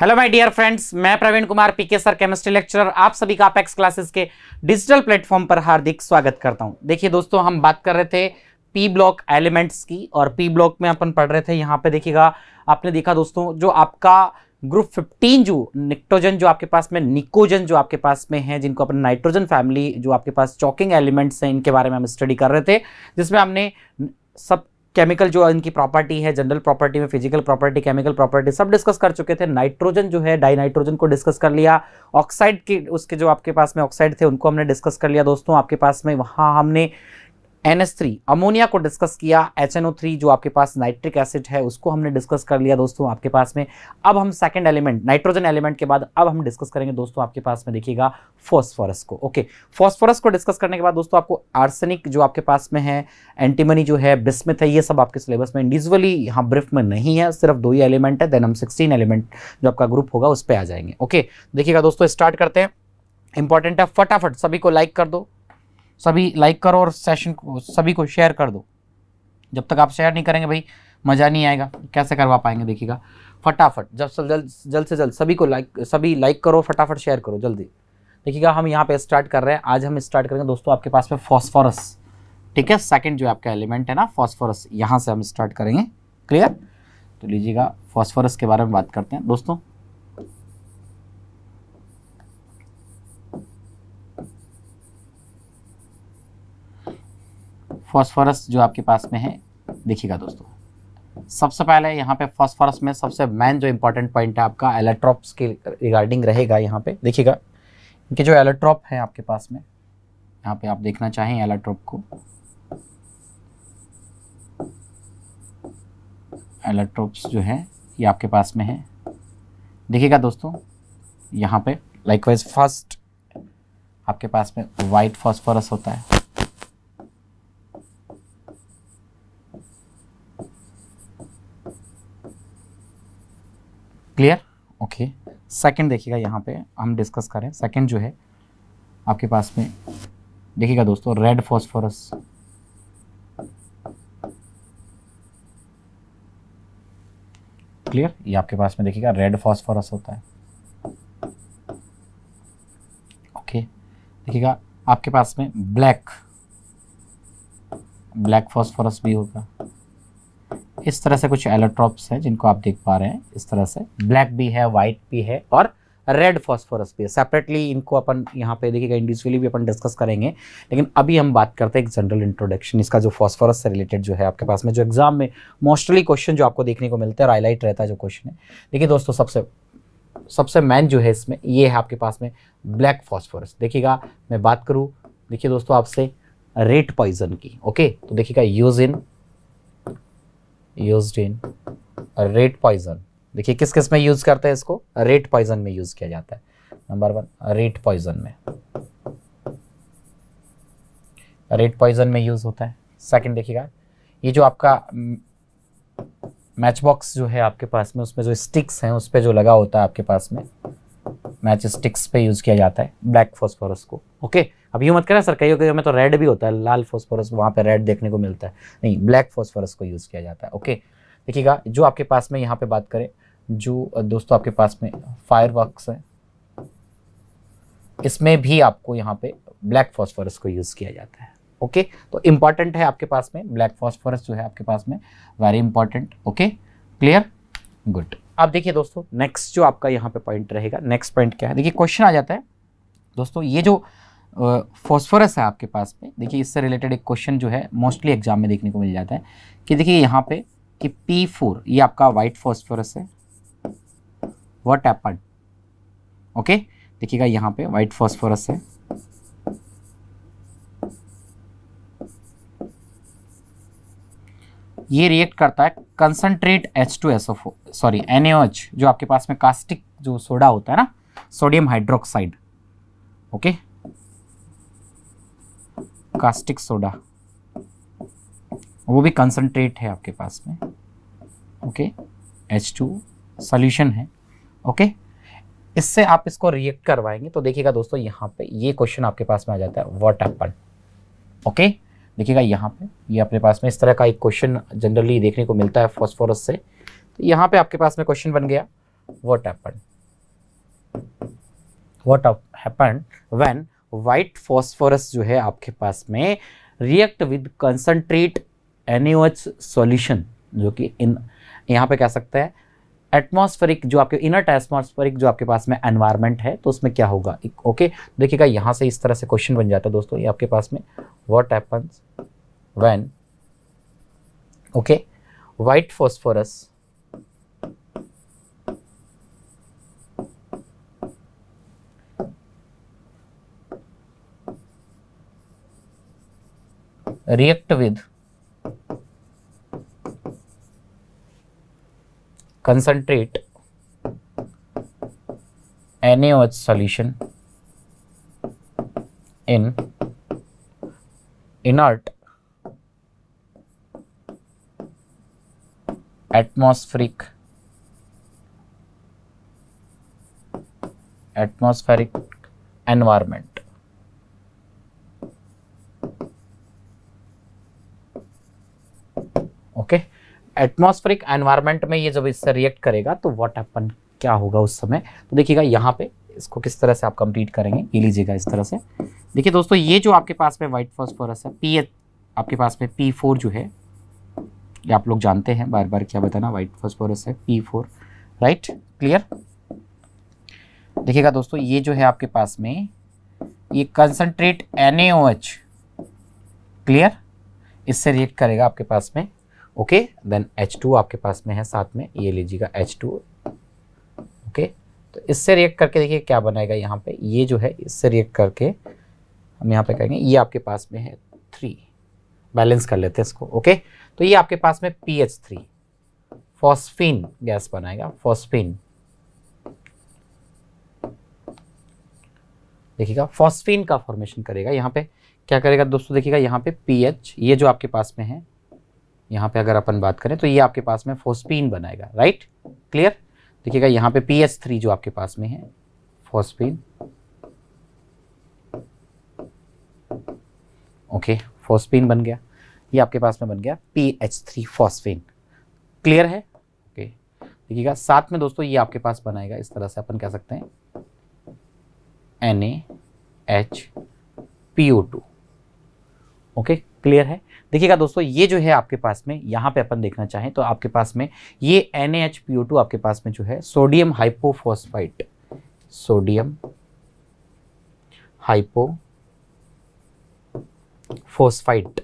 Hello my dear friends, मैं Praveen Kumar PK sir chemistry lecturer आप सभी का अपेक्स क्लासेस के डिजिटल प्लेटफॉर्म पर हार्दिक स्वागत करता हूं। देखिए दोस्तों, हम बात कर रहे थे पी ब्लॉक एलिमेंट्स की और पी ब्लॉक में अपन पढ़ रहे थे। यहाँ पे देखिएगा, आपने देखा दोस्तों जो आपका ग्रुप 15 जो निक्टोजन जो आपके पास में निकोजन जो आपके पास में है, जिनको अपन नाइट्रोजन फैमिली जो आपके पास चॉकिंग एलिमेंट्स हैं इनके बारे में हम स्टडी कर रहे थे, जिसमें हमने सब केमिकल जो इनकी प्रॉपर्टी है, जनरल प्रॉपर्टी में फिजिकल प्रॉपर्टी, केमिकल प्रॉपर्टी सब डिस्कस कर चुके थे। नाइट्रोजन जो है डाई नाइट्रोजन को डिस्कस कर लिया, ऑक्साइड के उसके जो आपके पास में ऑक्साइड थे उनको हमने डिस्कस कर लिया दोस्तों। आपके पास में वहाँ हमने NH3 अमोनिया को डिस्कस किया, HNO3 जो आपके पास नाइट्रिक एसिड है उसको हमने डिस्कस कर लिया दोस्तों आपके पास में। अब हम सेकंड एलिमेंट नाइट्रोजन एलिमेंट के बाद अब हम डिस्कस करेंगे दोस्तों आपके पास में देखिएगा फॉस्फोरस को। ओके, फॉस्फोरस को डिस्कस करने के बाद दोस्तों आपको आर्सेनिक जो आपके पास में है, एंटीमनी जो है, बिस्मथ है, ये सब आपके सिलेबस में इंडिविजुअली यहाँ ब्रीफ में नहीं है, सिर्फ दो ही एलिमेंट है। देन हम 16 एलिमेंट जो आपका ग्रुप होगा उस पर आ जाएंगे। ओके देखिएगा दोस्तों, स्टार्ट करते हैं। इंपॉर्टेंट है, फटाफट सभी को लाइक कर दो, सभी लाइक करो और सेशन को सभी को शेयर कर दो। जब तक आप शेयर नहीं करेंगे भाई मज़ा नहीं आएगा, कैसे करवा पाएंगे देखिएगा। फटाफट जब जल्द से जल्द सभी को लाइक, सभी लाइक करो, फटाफट शेयर करो जल्दी। देखिएगा हम यहाँ पे स्टार्ट कर रहे हैं, आज हम स्टार्ट करेंगे दोस्तों आपके पास में फॉस्फोरस। ठीक है, सेकेंड जो आपका एलिमेंट है ना फॉस्फोरस, यहाँ से हम स्टार्ट करेंगे। क्लियर? तो लीजिएगा फॉस्फोरस के बारे में बात करते हैं दोस्तों। फॉस्फोरस जो आपके पास में है देखिएगा दोस्तों, सबसे पहले यहाँ पे फॉस्फोरस में सबसे मेन जो इम्पोर्टेंट पॉइंट है आपका एलेट्रॉप्स के रिगार्डिंग रहेगा। यहाँ पे देखिएगा इनके जो एलेट्रॉप है आपके पास में, यहाँ पे आप देखना चाहें एलेट्रॉप को, एलेट्रॉप्स जो है ये आपके पास में है देखिएगा दोस्तों। यहाँ पे लाइकवाइज फर्स्ट आपके पास में वाइट फॉस्फोरस होता है, क्लियर? ओके, सेकंड देखिएगा यहाँ पे हम डिस्कस करें, सेकंड जो है आपके पास में देखिएगा दोस्तों रेड फॉस्फोरस। क्लियर? ये आपके पास में देखिएगा रेड फॉस्फोरस होता है। ओके, देखिएगा आपके पास में ब्लैक ब्लैक फॉस्फोरस भी होगा। इस तरह से कुछ एलोट्रॉप्स हैं जिनको आप देख पा रहे हैं, इस तरह से ब्लैक भी है, वाइट भी है और रेड फॉस्फोरस भी है। सेपरेटली इनको अपन यहाँ पे देखिएगा इंडिविजुअली भी अपन डिस्कस करेंगे, लेकिन अभी हम बात करते हैं एक जनरल इंट्रोडक्शन इसका, जो फॉस्फोरस से रिलेटेड जो है आपके पास में, जो एग्जाम में मोस्टली क्वेश्चन जो आपको देखने को मिलता है और हाईलाइट रहता है जो क्वेश्चन है। देखिए दोस्तों, सबसे मेन जो है इसमें ये है आपके पास में ब्लैक फॉस्फोरस। देखिएगा मैं बात करूँ देखिए दोस्तों आपसे रेट पॉइजन की। ओके, तो देखिएगा यूज्ड इन रेट पॉइजन। देखिए किस किस में यूज करते हैं इसको, रेट पॉइजन में यूज किया जाता है। नंबर 1 रेट पॉइजन में, रेट पॉइजन में यूज होता है। सेकंड देखिएगा ये जो आपका मैच बॉक्स जो है आपके पास में, उसमें जो स्टिक्स हैं उस पर जो लगा होता है आपके पास में, मैच स्टिक्स पे यूज किया जाता है ब्लैक फॉस्फोरस को। ओके, अब यूँ मत करना सर कहीं कहीं में तो रेड भी होता है, लाल फॉस्फोरस वहाँ पे रेड देखने को मिलता है, नहीं ब्लैक फॉस्फोरस को यूज़ किया जाता है। ओके देखिएगा जो आपके पास में यहाँ पे बात करें, जो दोस्तों आपके पास में फायरवर्क्स है इसमें भी आपको यहाँ पे ब्लैक फॉस्फोरस को यूज़ किया जाता है। ओके, तो इम्पॉर्टेंट है आपके पास में ब्लैक फॉस्फोरस जो है आपके पास में, very important. Okay, clear? Good. अब देखिए दोस्तों नेक्स्ट जो आपका यहाँ पे पॉइंट रहेगा, नेक्स्ट पॉइंट क्या है? देखिए क्वेश्चन आ जाता है दोस्तों, ये जो फॉस्फोरस है आपके पास में देखिए इससे रिलेटेड एक क्वेश्चन जो है मोस्टली एग्जाम में देखने को मिल जाता है कि देखिए यहाँ पे कि P4 ये आपका वाइट फॉस्फोरस है, व्हाट हैपेंड? ओके, देखिएगा यहाँ पे वाइट फॉस्फोरस है, ये रिएक्ट करता है कंसनट्रेट H2SO4 सॉरी NaOH जो आपके पास में कास्टिक जो सोडा होता है ना, sodium hydroxide. Okay, caustic soda वो भी कंसनट्रेट है आपके पास में। ओके, H2 सॉल्यूशन है। ओके, इससे आप इसको रिएक्ट करवाएंगे तो देखिएगा दोस्तों यहाँ पे ये क्वेश्चन आपके पास में आ जाता है, व्हाट हैपेंड? ओके, देखिएगा यहाँ पे ये अपने पास में इस तरह का एक क्वेश्चन जनरली देखने को मिलता है फॉस्फोरस से। तो यहाँ पे आपके पास में क्वेश्चन बन गया what happened when white phosphorus जो है आपके पास में react with concentrate NaOH solution, जो कि इन यहाँ पे कह सकते हैं एटमॉस्फेरिक, जो आपके इनर्ट एटमॉस्फेरिक जो आपके पास में एनवायरनमेंट है, तो उसमें क्या होगा। ओके, देखिएगा यहाँ से इस तरह से क्वेश्चन बन जाता है दोस्तों, ये आपके पास में what happens when okay white phosphorus react with concentrate NaOH solution in inert atmospheric environment. Okay, atmospheric environment में ये जब इससे रिएक्ट करेगा तो व्हाट हैपन क्या होगा उस समय, तो देखिएगा यहाँ पे इसको किस तरह से आप कंप्लीट करेंगे, ये लीजिएगा इस तरह से। देखिए दोस्तों, ये जो आपके पास में वाइट फॉस्फोरस है पीएच आपके पास में P4 जो है, ये आप लोग जानते हैं, बार बार क्या बताना, वाइट फॉस्फोरस है P4, राइट, क्लियर। देखिएगा दोस्तों, ये जो है आपके पास में ये कंसनट्रेट NaOH, क्लियर, इससे रिएक्ट करेगा आपके पास में। ओके, देन H2 आपके पास में है साथ में, ये लीजिएगा H2, ओके, तो इससे रिएक्ट करके देखिए क्या बनाएगा यहाँ पे, ये जो है इससे रिएक्ट करके हम यहाँ पे कहेंगे ये आपके पास में है 3, बैलेंस कर लेते हैं इसको। ओके, तो ये आपके पास में PH3 फॉस्फीन गैस बनाएगा, फॉस्फीन, देखिएगा फॉस्फीन का फॉर्मेशन करेगा। यहाँ पे क्या करेगा दोस्तों, देखिएगा यहाँ पे PH, ये जो आपके पास में है, यहाँ पे अगर अपन बात करें तो ये आपके पास में फॉस्फीन बनाएगा, राइट, क्लियर। देखिएगा यहाँ पे PH3 जो आपके पास में है फॉस्फीन, ओके, फॉस्फीन बन गया, ये आपके पास में बन गया PH3 फॉस्फीन, क्लियर है। ओके, देखिएगा साथ में दोस्तों ये आपके पास बनाएगा इस तरह से, अपन कह सकते हैं NaH2PO2, ओके, क्लियर है। देखिएगा दोस्तों, ये जो है आपके पास में यहाँ पे अपन देखना चाहें तो आपके पास में ये NaHPO2 आपके पास में जो है sodium hypophosphite, sodium hypophosphite,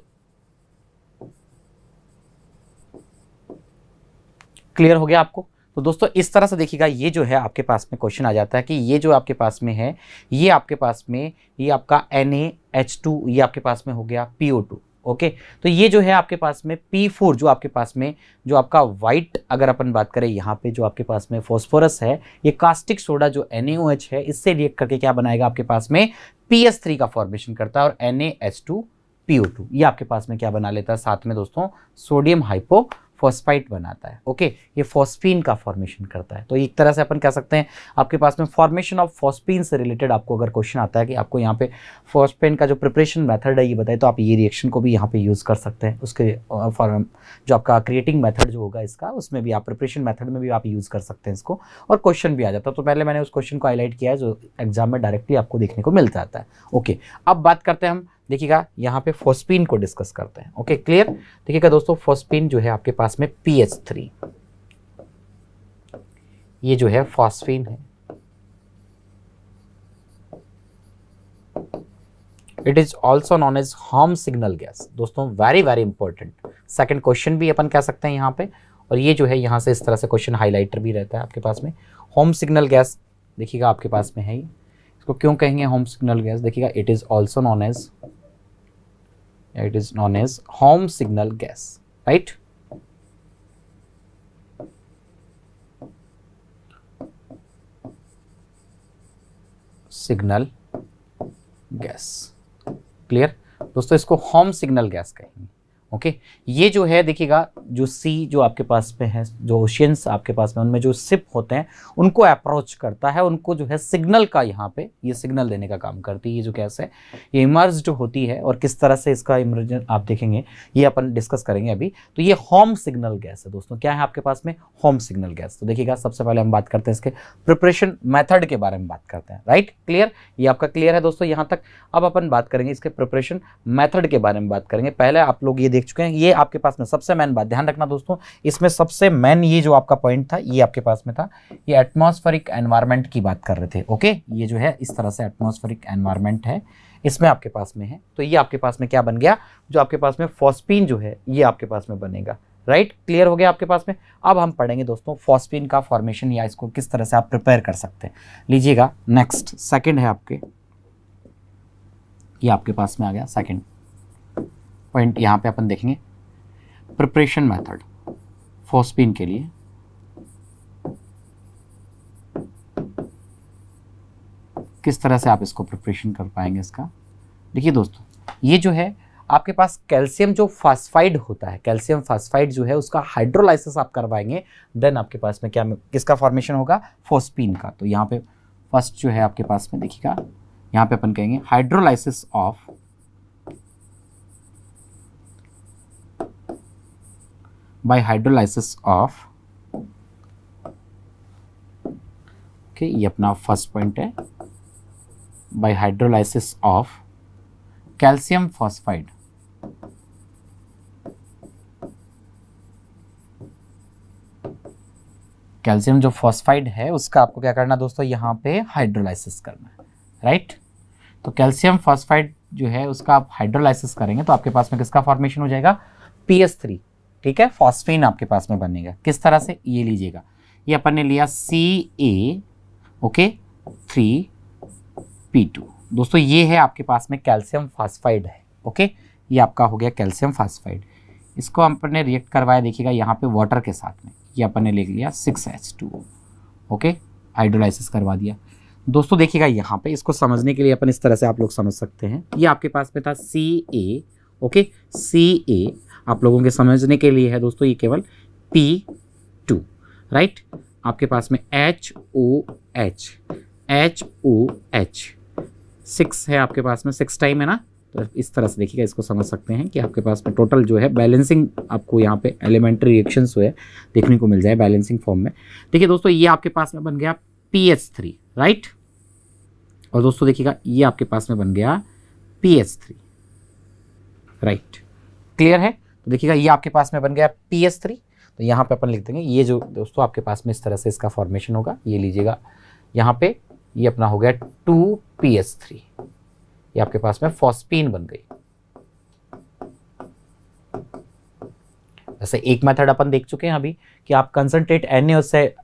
clear हो गया आपको। तो दोस्तों इस तरह से देखिएगा ये जो है आपके पास में क्वेश्चन आ जाता है कि ये जो आपके पास में है, ये आपके पास में ये आपका NaH2 ये आपके पास में हो गया PO2, ओके, तो ये जो है आपके पास में P4 जो आपके पास में जो आपका वाइट अगर अपन बात करें यहाँ पे जो आपके पास में फॉस्फोरस है, ये कास्टिक सोडा जो NaOH है इससे रिएक्ट करके क्या बनाएगा आपके पास में PH3 का फॉर्मेशन करता है और NaH2PO2 ये आपके पास में क्या बना लेता है साथ में दोस्तों, सोडियम हाइपो फॉस्फाइट बनाता है। ओके, ये फॉस्फीन का फॉर्मेशन करता है। तो एक तरह से अपन कह सकते हैं आपके पास में फॉर्मेशन ऑफ फॉस्फीन से रिलेटेड आपको अगर क्वेश्चन आता है कि आपको यहाँ पे फॉस्फेन का जो प्रिपरेशन मेथड है ये बताए, तो आप ये रिएक्शन को भी यहाँ पे यूज़ कर सकते हैं, उसके फॉर्म जो आपका क्रिएटिंग मेथड जो होगा इसका, उसमें भी आप प्रिपरेशन मेथड में भी आप यूज़ कर सकते हैं इसको, और क्वेश्चन भी आ जाता है। तो पहले मैंने उस क्वेश्चन को हाईलाइट किया है जो एग्जाम में डायरेक्टली आपको देखने को मिल जाता है। ओके, अब बात करते हैं हम, देखिएगा यहाँ पे फॉस्फीन को डिस्कस करते हैं। Okay, clear. देखिएगा दोस्तों, फॉस्फीन जो है आपके पास में PH3, ये जो है फॉस्फीन है, it is also known as horn signal gas. दोस्तों very very important second question भी अपन कह सकते हैं यहाँ पे, और ये जो है यहाँ से इस तरह से क्वेश्चन हाईलाइटर भी रहता है आपके पास में। हॉर्न सिग्नल गैस देखिएगा आपके पास में है, ये इसको क्यों कहेंगे होम सिग्नल गैस, देखिएगा it is known as home signal gas, right. Signal gas, clear दोस्तों, इसको होम सिग्नल गैस कहेंगे। ओके। ये जो है देखिएगा जो सी जो आपके पास में है, जो ओशियंस आपके पास में उनमें जो सिप होते हैं उनको अप्रोच करता है, उनको जो है सिग्नल का यहाँ पे ये सिग्नल देने का काम करती है। ये जो गैस है ये इमर्ज्ड होती है और किस तरह से इसका इमर्जन आप देखेंगे ये अपन डिस्कस करेंगे अभी। तो ये हॉम सिग्नल गैस है दोस्तों। क्या है आपके पास में? Home signal gas. तो देखिएगा सबसे पहले हम बात करते हैं इसके प्रिपरेशन मैथड के बारे में बात करते हैं, राइट। क्लियर, ये आपका क्लियर है दोस्तों यहाँ तक। अब अपन बात करेंगे इसके प्रिपरेशन मैथड के बारे में बात करेंगे। पहले आप लोग ये देख चुके हैं, ये आपके पास में सबसे मेन बात ध्यान रखना दोस्तों, इसमें सबसे मेन ये जो आपका पॉइंट था ये आपके पास में था, ये एटमॉस्फेरिक एनवायरनमेंट की बात कर रहे थे, ओके। ये जो है इस तरह से एटमॉस्फेरिक एनवायरनमेंट है, इसमें आपके पास में है। तो ये आपके पास में क्या बन गया, जो आपके पास में फॉस्फीन जो है ये आपके पास में बनेगा, राइट। क्लियर हो गया आपके पास में। अब हम पढ़ेंगे दोस्तों फॉस्फीन का फॉर्मेशन या इसको किस तरह से आप प्रिपेयर कर सकते हैं। लीजिएगा नेक्स्ट सेकंड है आपके, ये आपके पास में आ गया सेकंड पॉइंट। यहाँ पे अपन देखेंगे प्रिपरेशन मेथड फॉस्फीन के लिए। किस तरह से आप इसको प्रिपरेशन कर पाएंगे इसका, देखिए दोस्तों ये जो है आपके पास कैल्शियम जो फास्फाइड होता है, कैल्शियम फास्फाइड जो है उसका हाइड्रोलाइसिस आप करवाएंगे, देन आपके पास में क्या किसका फॉर्मेशन होगा, फॉस्फीन का। तो यहाँ पे फर्स्ट जो है आपके पास में देखिएगा, यहाँ पे अपन कहेंगे hydrolysis of by hydrolysis of, okay. ये अपना फर्स्ट पॉइंट है, by hydrolysis of calcium phosphide calcium जो फॉस्फाइड है उसका आपको क्या करना दोस्तों, यहाँ पे हाइड्रोलाइसिस करना है, राइट। तो कैल्शियम फॉस्फाइड जो है उसका आप हाइड्रोलाइसिस करेंगे तो आपके पास में किसका फॉर्मेशन हो जाएगा, PH3, ठीक है। फॉस्फीन आपके पास में बनेगा किस तरह से, ये लीजिएगा ये अपन ने लिया CA3P2 दोस्तों। ये है आपके पास में कैल्शियम फास्फाइड है, ओके। ये आपका हो गया कैल्शियम फास्फाइड। इसको हम अपन ने रिएक्ट करवाया देखिएगा यहाँ पे वाटर के साथ में, ये अपन ने ले लिया 6H2O, ओके। हाइड्रोलाइसिस करवा दिया दोस्तों। देखिएगा यहाँ पे इसको समझने के लिए अपन इस तरह से आप लोग समझ सकते हैं, ये आपके पास में था CA, ओके। CA आप लोगों के समझने के लिए है दोस्तों, ये केवल P2, राइट। आपके पास में HOH 6 है आपके पास में, 6 टाइम है ना। तो इस तरह से देखिएगा इसको समझ सकते हैं कि आपके पास में टोटल जो है बैलेंसिंग आपको यहाँ पे एलिमेंट्री रिएक्शंस जो है देखने को मिल जाए बैलेंसिंग फॉर्म में। देखिए दोस्तों ये आपके पास में बन गया PH3, राइट। और दोस्तों देखिएगा ये आपके पास में बन गया PH3, राइट। क्लियर है। तो देखिएगा ये आपके पास में बन गया PH3। तो यहाँ पे अपन लिख देंगे ये जो दोस्तों आपके पास में इस तरह से इसका फॉर्मेशन होगा। ये लीजिएगा यहाँ पे ये अपना हो गया 2PH3, ये आपके पास में फॉस्फीन बन गई। वैसे एक मेथड अपन देख चुके हैं अभी कि आप कंसंट्रेट NaOH से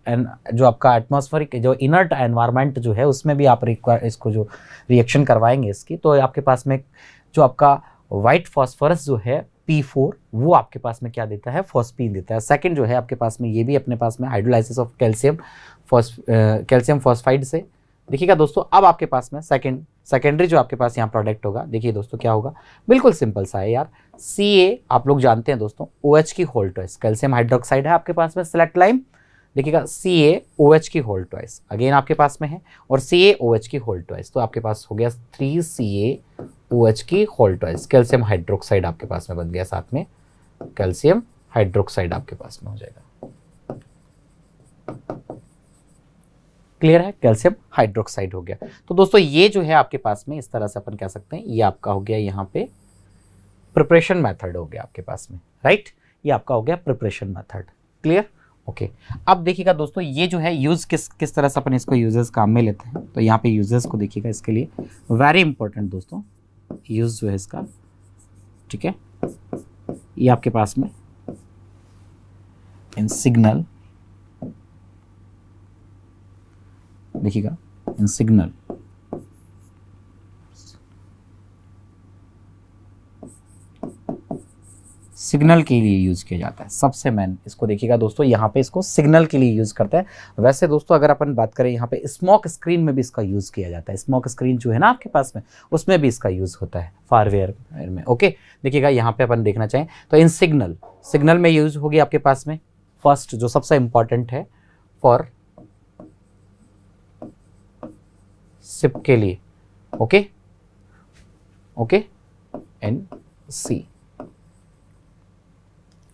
जो आपका एटमॉस्फेरिक जो इनर्ट एनवायरनमेंट जो है उसमें भी आप इसको जो रिएक्शन करवाएंगे इसकी, तो आपके पास में जो आपका वाइट फॉस्फोरस जो है P4 वो आपके पास में क्या देता है, फॉस्फीन देता है। सेकंड जो है आपके पास में ये भी अपने पास में हाइड्रोलाइसिस ऑफ कैल्शियम फॉस्फाइड से। देखिएगा दोस्तों अब आपके पास में सेकेंडरी जो आपके पास यहाँ प्रोडक्ट होगा, देखिए दोस्तों क्या होगा, बिल्कुल सिंपल सा है यार। CA आप लोग जानते हैं दोस्तों OH की होल ट्वाइस, कैल्शियम हाइड्रोक्साइड है आपके पास में सेलेक्ट लाइम। देखिएगा CaOH की होल ट्वाइस अगेन आपके पास में है और CaOH की होल ट्वाइस, तो आपके पास हो गया 3CaOH की होल ट्वाइस। कैल्शियम हाइड्रोक्साइड आपके पास में बन गया, साथ में कैल्शियम हाइड्रोक्साइड आपके पास में हो जाएगा। क्लियर है, कैल्शियम हाइड्रोक्साइड हो गया। तो दोस्तों ये जो है आपके पास में इस तरह से अपन कह सकते हैं, ये आपका हो गया यहाँ पे प्रिपरेशन मेथड हो गया आपके पास में, राइट। ये आपका हो गया प्रिपरेशन मेथड। Clear, okay. अब देखिएगा दोस्तों ये जो है यूज किस तरह से अपन इसको यूजेस काम में लेते हैं। तो यहाँ पे यूजेस को देखिएगा, इसके लिए वेरी इंपॉर्टेंट दोस्तों यूज जो है इसका, ठीक है। ये आपके पास में इन सिग्नल, देखिएगा इन सिग्नल सिग्नल के लिए यूज़ किया जाता है। सबसे मेन इसको देखिएगा दोस्तों, यहाँ पे इसको सिग्नल के लिए यूज़ करता है। वैसे दोस्तों अगर अपन बात करें यहाँ पे स्मोक स्क्रीन में भी इसका यूज़ किया जाता है। स्मोक स्क्रीन जो है ना आपके पास में, उसमें भी इसका यूज़ होता है फायरवेयर में। ओके देखिएगा यहाँ पे अपन देखना चाहें तो इन सिग्नल में यूज़ होगी आपके पास में फर्स्ट जो सबसे इम्पॉर्टेंट है फॉर सिप के लिए ओके ओके एन सी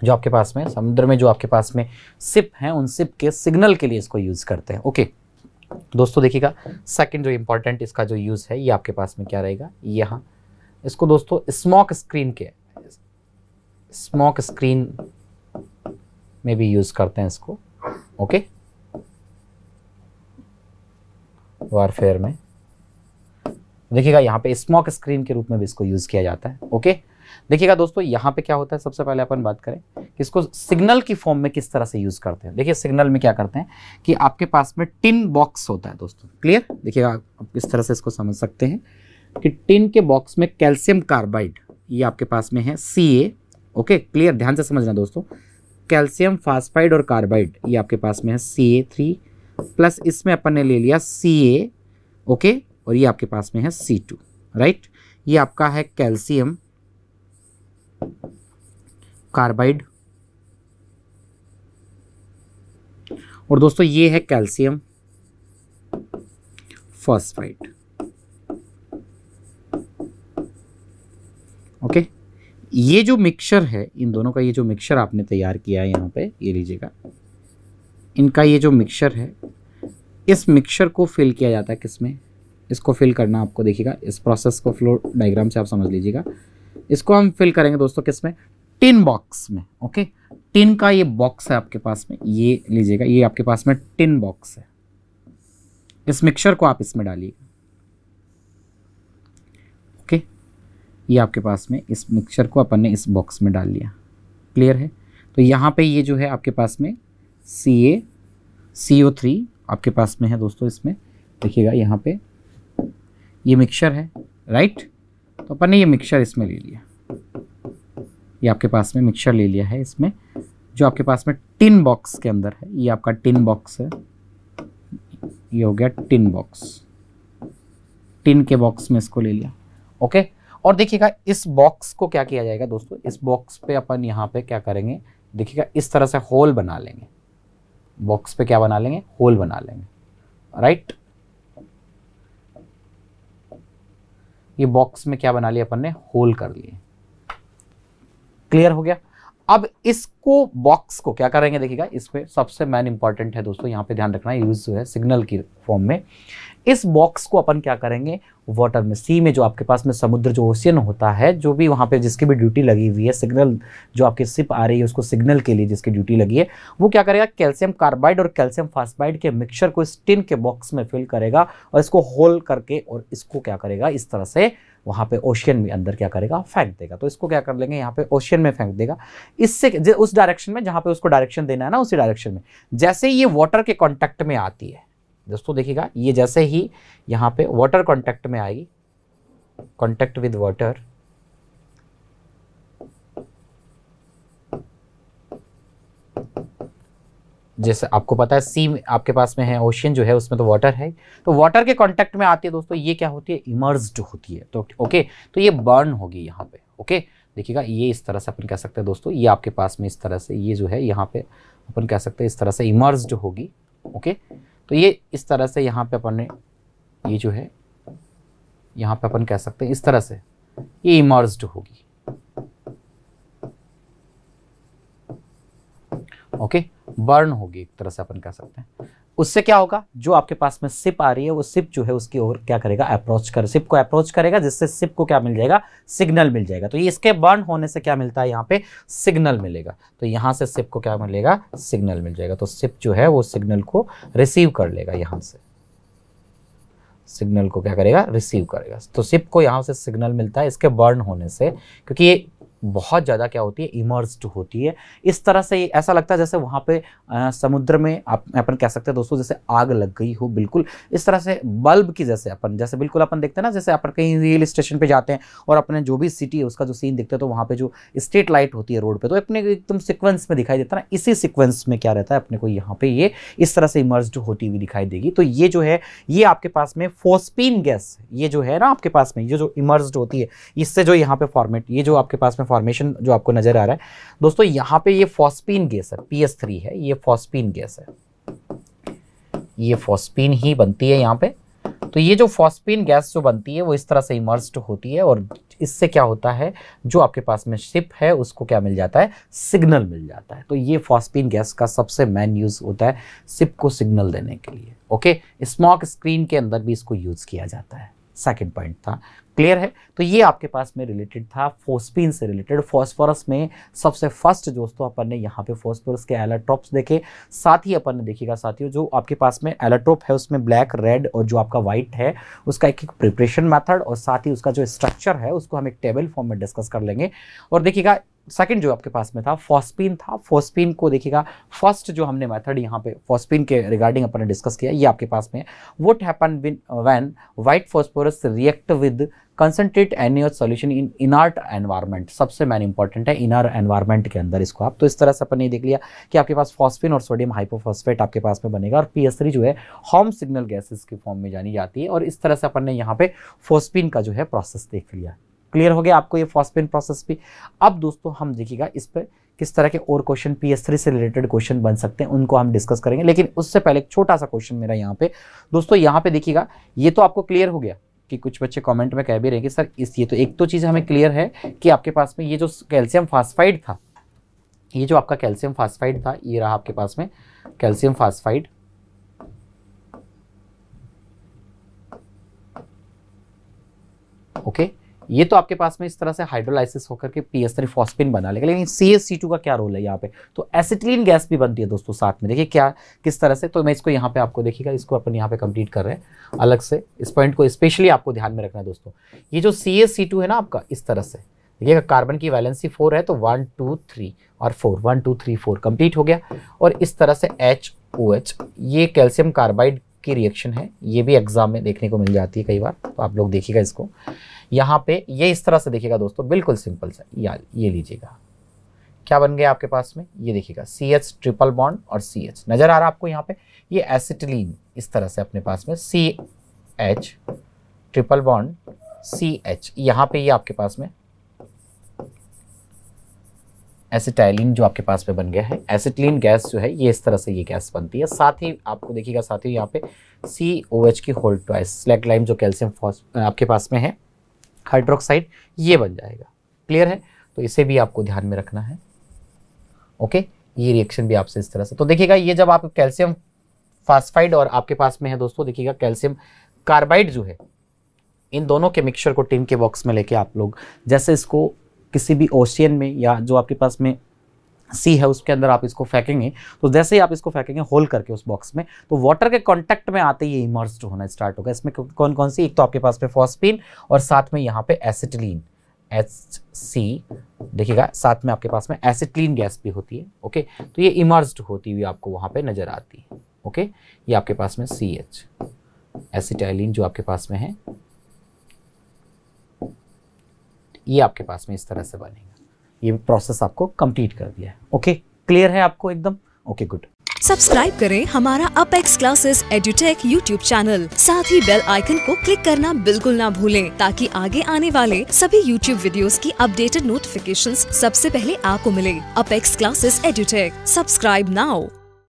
जो आपके पास में समुद्र में जो आपके पास में सिप हैं उन सिप के सिग्नल के लिए इसको यूज़ करते हैं। ओके दोस्तों देखिएगा सेकंड जो इम्पोर्टेंट इसका जो यूज़ है ये आपके पास में क्या रहेगा, यहाँ इसको दोस्तों स्मॉक स्क्रीन में भी यूज़ करते हैं इसको ओके वारफेयर में। देखिएगा यहाँ पे स्मॉक स्क्रीन के रूप में भी इसको यूज़ किया जाता है। ओके देखिएगा दोस्तों यहाँ पे क्या होता है, सबसे पहले अपन बात करें कि इसको सिग्नल की फॉर्म में किस तरह से यूज़ करते हैं। देखिए सिग्नल में क्या करते हैं कि आपके पास में टिन बॉक्स होता है दोस्तों, क्लियर। देखिएगा आप इस तरह से इसको समझ सकते हैं कि टिन के बॉक्स में कैल्शियम कार्बाइड ये आपके पास में है CA ओके, क्लियर। ध्यान से समझना दोस्तों, कैल्शियम फास्फाइड और कार्बाइड ये आपके पास में है CA3 प्लस इसमें अपन ने ले लिया CA ओके और ये आपके पास में है C2 राइट। ये आपका है कैल्शियम कार्बाइड और दोस्तों ये है कैल्शियम फॉस्फाइड ओके। ये जो मिक्सचर है इन दोनों का, ये जो मिक्सचर आपने तैयार किया है यहाँ पे ये लीजिएगा, इनका ये जो मिक्सचर है इस मिक्सचर को फिल किया जाता है किसमें, इसको फिल करना आपको देखिएगा इस प्रोसेस को फ्लो डायग्राम से आप समझ लीजिएगा। इसको हम फिल करेंगे दोस्तों किसमें, टिन बॉक्स में ओके। टिन का ये बॉक्स है आपके पास में, ये लीजिएगा ये आपके पास में टिन बॉक्स है। इस मिक्सचर को आप इसमें डालिएगा ओके, ये आपके पास में इस मिक्सचर को अपन ने इस बॉक्स में डाल लिया, क्लियर है। तो यहाँ पे ये जो है आपके पास में CaCO3 आपके पास में है दोस्तों, इसमें देखिएगा यहाँ पे ये मिक्सचर है राइट। तो अपन ने ये मिक्सचर इसमें ले लिया, ये आपके पास में मिक्सचर ले लिया है इसमें जो आपके पास में टिन बॉक्स के अंदर है। ये आपका टिन बॉक्स है, ये हो गया टिन बॉक्स, टिन के बॉक्स में इसको ले लिया ओके। और देखिएगा इस बॉक्स को क्या किया जाएगा दोस्तों, इस बॉक्स पे अपन यहाँ पे क्या करेंगे देखिएगा इस तरह से होल बना लेंगे, बॉक्स पे क्या बना लेंगे, होल बना लेंगे राइट। ये बॉक्स में क्या बना लिया अपन ने, होल कर लिए, क्लियर हो गया। अब इसको बॉक्स को क्या करेंगे देखिएगा, इस पे सबसे मेन इंपॉर्टेंट है दोस्तों यहाँ पे ध्यान रखना, यूज जो है सिग्नल की फॉर्म में। इस बॉक्स को अपन क्या करेंगे वाटर में, सी में जो आपके पास में समुद्र जो ओशियन होता है, जो भी वहाँ पे जिसकी भी ड्यूटी लगी हुई है, सिग्नल जो आपकी सिप आ रही है उसको सिग्नल के लिए जिसकी ड्यूटी लगी है, वो क्या करेगा कैल्शियम कार्बाइड और कैल्शियम फास्फाइड के मिक्सचर को इस टिन के बॉक्स में फिल करेगा और इसको होल करके और इसको क्या करेगा इस तरह से वहाँ पे ओशियन में अंदर क्या करेगा फेंक देगा। तो इसको क्या कर लेंगे यहाँ पे ओशियन में फेंक देगा, इससे उस डायरेक्शन में जहाँ पे उसको डायरेक्शन देना है ना उसी डायरेक्शन में। जैसे ये वाटर के कॉन्टैक्ट में आती है दोस्तों देखिएगा, ये जैसे ही यहाँ पे वाटर कॉन्टैक्ट में आएगी, कॉन्टैक्ट विद वाटर जैसे आपको पता है सी आपके पास में है ओशियन जो है उसमें तो वाटर है, तो वाटर के कॉन्टैक्ट में आती है दोस्तों ये क्या होती है इमर्ज्ड होती है तो ओके, तो ये बर्न होगी यहाँ पे ओके। देखिएगा ये इस तरह से अपन कह सकते हैं दोस्तों, ये आपके पास में इस तरह से ये जो है यहाँ पे अपन कह सकते हैं इस तरह से इमर्ज्ड होगी ओके। तो ये इस तरह से यहाँ पे अपन ने ये जो है यहाँ पे अपन कह सकते हैं इस तरह से ये इमर्ज्ड होगी ओके, बर्न होगी एक तरह से अपन कह सकते हैं। उससे क्या होगा जो आपके पास में सिप आ रही है वो सिप जो है उसकी ओर क्या करेगा सिप को अप्रोच करेगा, जिससे सिप को क्या मिल जाएगा सिग्नल मिल जाएगा। तो ये इसके बर्न होने से क्या मिलता है यहाँ पे सिग्नल मिलेगा, तो यहाँ से सिप को क्या मिलेगा सिग्नल मिल जाएगा। तो सिप जो है वो सिग्नल को रिसीव कर लेगा, यहाँ से सिग्नल को क्या करेगा रिसीव करेगा। तो सिप को यहाँ से सिग्नल मिलता है इसके बर्न होने से, क्योंकि ये बहुत ज़्यादा क्या होती है, इमर्स्ड होती है। इस तरह से ऐसा लगता है जैसे वहाँ पे समुद्र में अपन कह सकते हैं दोस्तों जैसे आग लग गई हो, बिल्कुल इस तरह से बल्ब की जैसे बिल्कुल अपन देखते हैं ना, जैसे अपन कहीं हिल स्टेशन पे जाते हैं और अपने जो भी सिटी है उसका जो सीन देखते हैं तो वहाँ पे जो स्ट्रीट लाइट होती है रोड पे, तो अपने एकदम सिक्वेंस में दिखाई देता है ना, इसी सिक्वेंस में क्या रहता है अपने को यहाँ पे ये इस तरह से इमर्स्ड होती हुई दिखाई देगी। तो ये जो है ये आपके पास में फॉस्फीन गैस, ये जो है ना आपके पास में ये जो इमर्स्ड होती है, इससे जो यहाँ पे फॉर्मेट ये जो आपके पास में फॉर्मेशन जो आपको नजर आ रहा है दोस्तों यहाँ पे ये फॉस्फीन गैस है, PH3 है, ये फॉस्फीन गैस है, ये फॉस्फीन ही बनती है यहाँ पे। तो ये जो फॉस्फीन गैस जो बनती है वो इस तरह से इमर्स्ड होती है और इससे क्या होता है जो आपके पास में शिप है उसको क्या मिल जाता है, सिग्नल मिल जाता है। तो ये फॉस्फीन गैस का सबसे मेन यूज होता है शिप को सिग्नल देने के लिए। ओके, स्मॉक स्क्रीन के अंदर भी इसको यूज किया जाता है। सेकंड पॉइंट था, क्लियर है। तो ये आपके पास में रिलेटेड था फॉस्फीन से रिलेटेड। फॉस्फोरस में सबसे फर्स्ट दोस्तों अपन ने यहाँ पे फॉस्फोरस के एलाट्रोप्स देखे। साथ ही अपन ने देखिएगा साथियों जो आपके पास में एलाट्रोप है उसमें ब्लैक, रेड और जो आपका व्हाइट है उसका एक प्रिपरेशन मेथड और साथ ही उसका जो स्ट्रक्चर है उसको हम एक टेबल फॉर्म में डिस्कस कर लेंगे। और देखिएगा सेकंड जो आपके पास में था फॉस्फीन था। फॉस्फीन को देखिएगा फर्स्ट जो हमने मेथड यहाँ पे फॉस्फीन के रिगार्डिंग अपन ने डिस्कस किया, ये आपके पास में what happen when white phosphorus react with concentrate NaOH solution in inert environment. सबसे मैन इंपॉर्टेंट है इनर एनवायरनमेंट के अंदर इसको आप। तो इस तरह से अपन ने देख लिया कि आपके पास फॉस्फिन और सोडियम हाइपोफॉस्फेट आपके पास में बनेगा और PH3 जो है होम सिग्नल गैसेस के फॉर्म में जानी जाती है। और इस तरह से अपन ने यहाँ पे फॉस्फिन का जो है प्रोसेस देख लिया। क्लियर हो गया आपको ये फॉस्फीन प्रोसेस भी। अब दोस्तों हम देखिएगा इस पर किस तरह के और क्वेश्चन PH3 से रिलेटेड क्वेश्चन बन सकते हैं, उनको हम डिस्कस करेंगे। लेकिन उससे पहले एक छोटा सा क्वेश्चन मेरा यहाँ पे दोस्तों, यहाँ पे देखिएगा ये तो आपको क्लियर हो गया कि कुछ बच्चे कमेंट में कह भी रहे कि सर इस ये तो एक तो चीज़ हमें क्लियर है कि आपके पास में ये जो कैल्शियम फास्फाइड था, ये जो आपका कैल्शियम फास्फाइड था ये रहा आपके पास में कैल्शियम फास्फाइड। ओके, ये तो आपके पास में इस तरह से हाइड्रोलाइसिस होकर के PH3 फॉस्फिन बना लेगा। लेकिन CH2 का क्या रोल है यहाँ पे, तो एसिटिलीन गैस भी बनती है दोस्तों साथ में। देखिए क्या किस तरह से, तो मैं इसको यहाँ पे आपको देखिएगा इसको अपन यहाँ पे कंप्लीट कर रहे हैं अलग से। इस पॉइंट को स्पेशली आपको ध्यान में रखना है दोस्तों। ये जो CH2 है ना आपका इस तरह से देखिएगा, कार्बन की वैलेंसी 4 है तो 1 2 3 और 4, 1 2 3 4 कंप्लीट हो गया। और इस तरह से HOH ये कैल्शियम कार्बाइड की रिएक्शन है, ये भी एग्जाम में देखने को मिल जाती है कई बार, तो आप लोग देखिएगा इसको यहाँ पे ये इस तरह से देखिएगा दोस्तों, बिल्कुल सिंपल सा यार ये लीजिएगा क्या बन गया आपके पास में। ये देखिएगा CH ट्रिपल बॉन्ड और CH नज़र आ रहा है आपको यहाँ पे, ये एसिटिलीन इस तरह से अपने पास में CH ट्रिपल बॉन्ड CH यहाँ पे ये आपके पास में एसिटाइलिन जो आपके पास में बन गया है। एसिटिलीन गैस जो है ये इस तरह से ये गैस बनती है। साथ ही आपको देखिएगा साथियों यहाँ पे COH की होल ट्वाइस स्लैग लाइम जो कैल्शियम फॉस्फेट आपके पास में है हाइड्रोक्साइड ये बन जाएगा। क्लियर है, तो इसे भी आपको ध्यान में रखना है। ओके, ये रिएक्शन भी आपसे इस तरह से। तो देखिएगा ये जब आप कैल्शियम फास्फाइड और आपके पास में है दोस्तों देखिएगा कैल्शियम कार्बाइड जो है, इन दोनों के मिक्सचर को टिन के बॉक्स में लेके आप लोग जैसे इसको किसी भी ओशियन में या जो आपके पास में सी है उसके अंदर आप इसको फेंकेंगे, तो जैसे ही आप इसको फेंकेंगे होल करके उस बॉक्स में, तो वाटर के कांटेक्ट में आते ही इमर्स्ड होना स्टार्ट होगा। इसमें कौन कौन सी, एक तो आपके पास में फॉस्फीन और साथ में यहाँ पे एसिटिलीन HC देखिएगा, साथ में आपके पास में एसिटिलीन गैस भी होती है। ओके, तो ये इमर्स्ड होती हुई आपको वहाँ पे नजर आती है। ओके, ये आपके पास में CH एसिटाइलिन जो आपके पास में है ये आपके पास में इस तरह से बनेगा। ये प्रोसेस आपको कंप्लीट कर दिया है। ओके, क्लियर है आपको एकदम। Okay good. सब्सक्राइब करें हमारा Apex classes edutech YouTube channel, साथ ही बेल आइकन को क्लिक करना बिल्कुल ना भूलें ताकि आगे आने वाले सभी यूट्यूब वीडियोस की अपडेटेड नोटिफिकेशंस सबसे पहले आपको मिले। Apex classes edutech, subscribe now.